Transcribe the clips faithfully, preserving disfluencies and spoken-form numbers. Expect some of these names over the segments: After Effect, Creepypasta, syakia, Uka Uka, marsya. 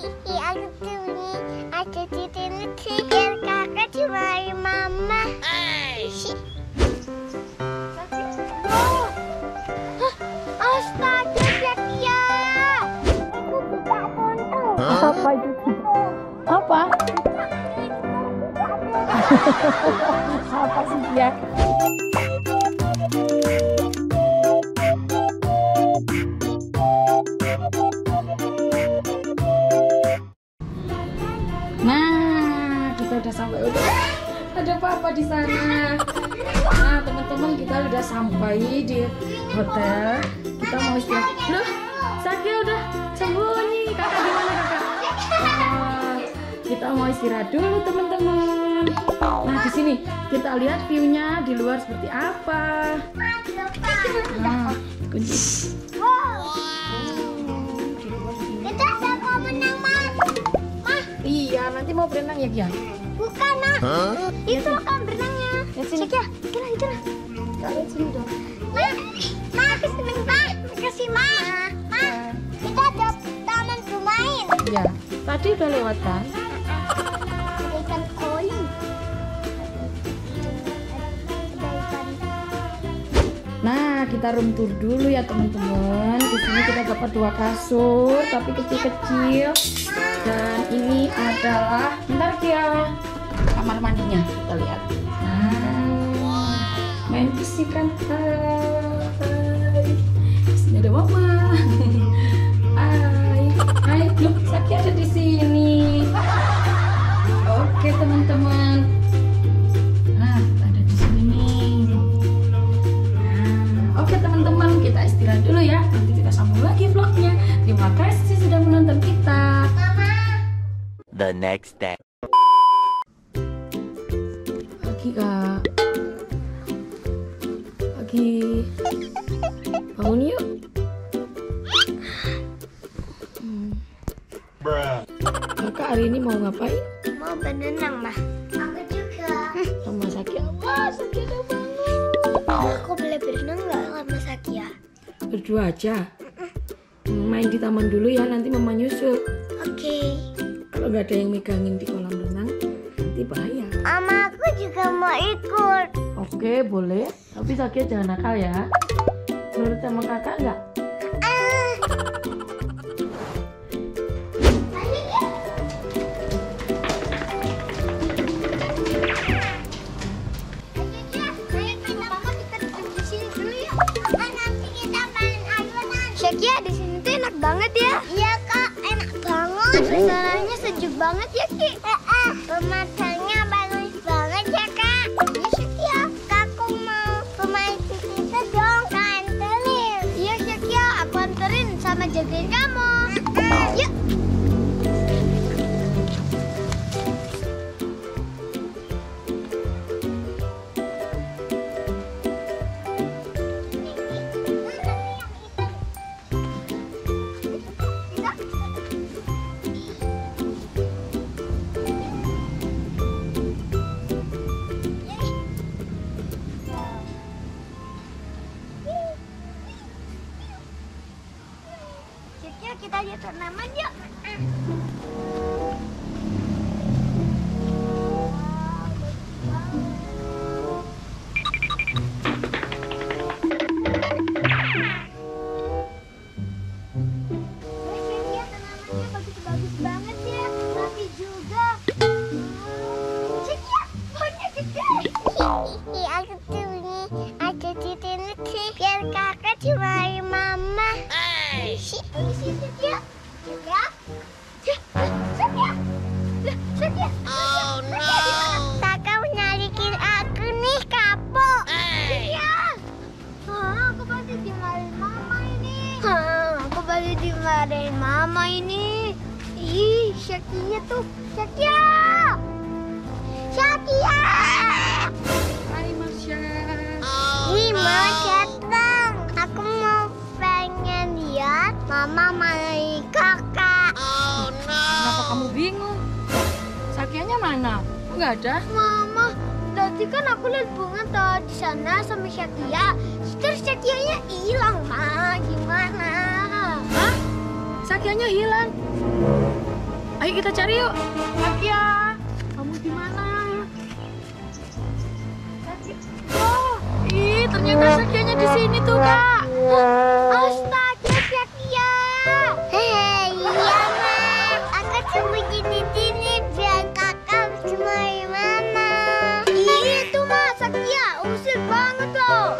Kiki aku tuli, aku tuli biar kakak dimarahin mama. Astaga, Syakia. Aku tidak tonton. Apa itu? Apa? Apa sih dia? Nah, kita udah sampai. Udah ada apa-apa di sana. Nah, teman-teman, kita udah sampai di hotel. Kita mau istirahat. Loh, Syakia udah sembunyi. Kakak di mana, kakak? Nah, kita mau istirahat dulu, teman-teman. Nah, di sini kita lihat view-nya di luar seperti apa. Nah, kunci. Nanti mau berenang ya, Kia? Bukan, nah. Hah? Itu kan berenangnya. Ya sini. Syakia, itulah, itulah. Kalian sini dong. Ma, ma, aku seneng, ma. Makasih, ma. Ma, kita ada taman bermain. Ya, tadi udah lewat kan? Ada ikan koi. Nah, kita room tour dulu ya, teman-teman. Di sini kita dapat dua kasur, tapi kecil-kecil. Dan ini adalah, bentar Kia, kamar mandinya, kita lihat. Nah, main bersihkan. Hai, sini ada mama. Hai, hai, look, Syakia ada di sini. Oke teman-teman. Nah, ada di sini nih. Nah, oke teman-teman, kita istirahat dulu ya. Nanti kita sambung lagi vlognya. Terima kasih sudah menonton kita. The next step. Pagi kak. Pagi. Bangun yuk. Hmm. Kakak hari ini mau ngapain? Mau berenang mah. Aku juga. Sama Syakia. Wah, Syakia udah bangun. Aku boleh berenang nggak sama Syakia? Berdua aja. Main di taman dulu ya. Nanti mama nyusul. Oke. Okay. Kalau nggak ada yang megangin di kolam renang, nanti bahaya. Mama, aku juga mau ikut. Oke, boleh. Tapi Syakia jangan nakal ya. Menurut sama kakak nggak? Uh. Syakia, di sini tuh enak banget ya. Iya kak, enak banget. Suasananya sejuk banget ya Ki. Eh, pemandangannya bagus banget ya kak. Iya Syakia, aku mau bermain di situ dong. Kak anterin. Iya Syakia, aku anterin sama jagain kamu. Yuk. Kita lihat tanaman yuk. Dimarahin mama ini. Ih, Syakia tuh. Syakia! Syakia! Hai Marsya. Oh, ih, no. Mau datang. Aku mau pengen lihat mama main kakak. Oh no. Kenapa kamu bingung? Syakianya mana? Enggak ada. Mama, tadi kan aku lihat bunga tuh di sana sama Syakia. Terus Syakianya hilang, Ma. Gimana? Syakianya hilang. Ayo kita cari yuk. Syakia, kamu di mana? Oh, ih ternyata Syakianya di sini tuh kak. Astaga Syakia. Hei, iya mak. Aku sembunyi di sini biar kakak cemari mama. Iya tuh mak Syakia, usir banget loh.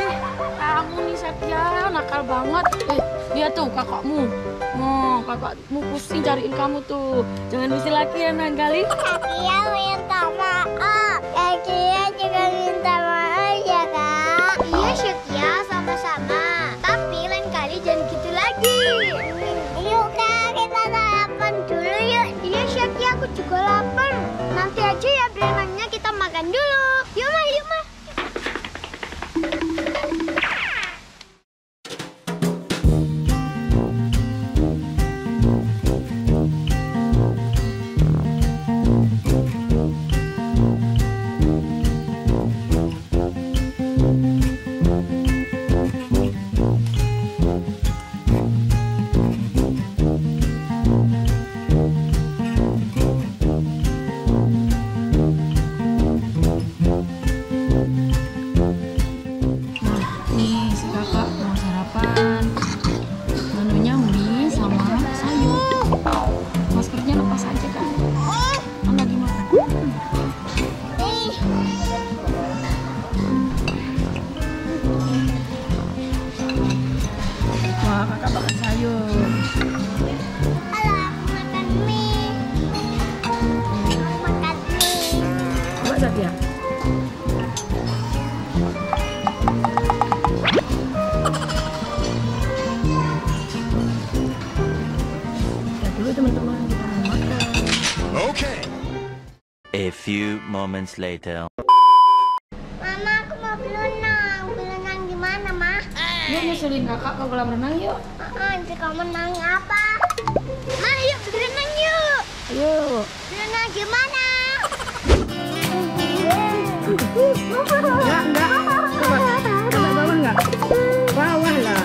Eh, kamu nih Syakia nakal banget. Eh, lihat tuh kakakmu. Oh, kakakmu pusing cariin kamu tuh. Jangan usir lagi ya lain kali. Syakia minta maaf. Syakia juga minta maaf ya kak. Iya Syakia sama-sama. Tapi lain kali jangan gitu lagi. Yuk kak kita sarapan dulu yuk. Iya Syakia aku juga lapar. Nanti aja ya berenangnya kita makan dulu. Yuk mah yuk mah. A few moments later. Mama, aku mau berenang. Berenang di mana, Ma? Yuk nyusulin kakak ke kolam renang yuk. Ah, nanti kamu renang apa? Ma, yuk berenang yuk. Ayo. Berenang di mana? Enggak, enggak. Coba, coba bawah enggak? Bawah lah.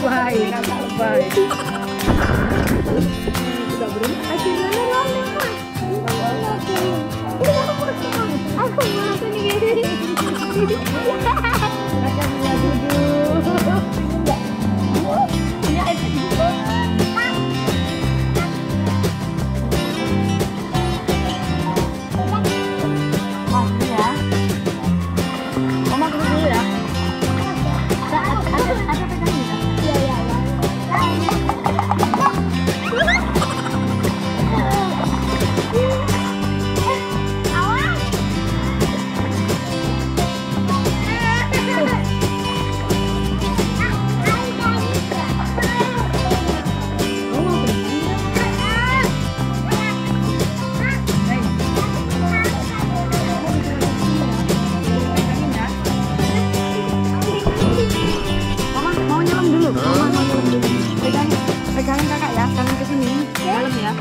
Baik, kakak baik. Kita berenang akhirnya. Aku mau sini gini. Makan minyak duduk. Minyak itu duduk. Makasih ya. Mama duduk dulu ya. Ada pegang dulu. Iya, iya.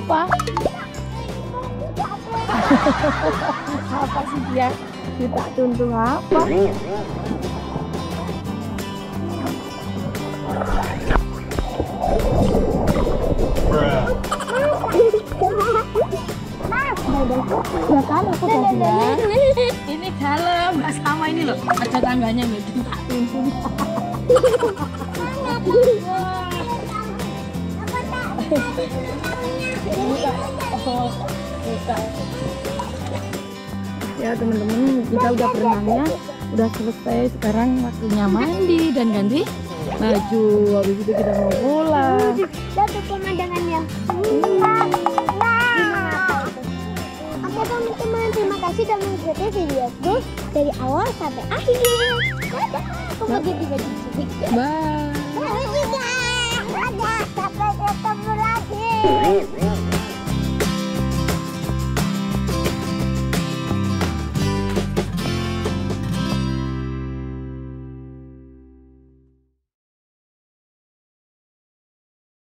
Apa? Apa sih dia? Kita tuntung apa? Nah, kalau aku bilang ini kalem, nggak sama ini loh. Ada tangganya nih, kita tuntung. Ya teman-teman, kita udah berenangnya udah selesai. Sekarang waktunya mandi dan ganti baju. Habis itu kita mau pulang. Lihat tuh pemandangannya. Oke teman-teman, terima kasih sudah mengikuti videoku dari awal sampai akhir. Dadah. Bye.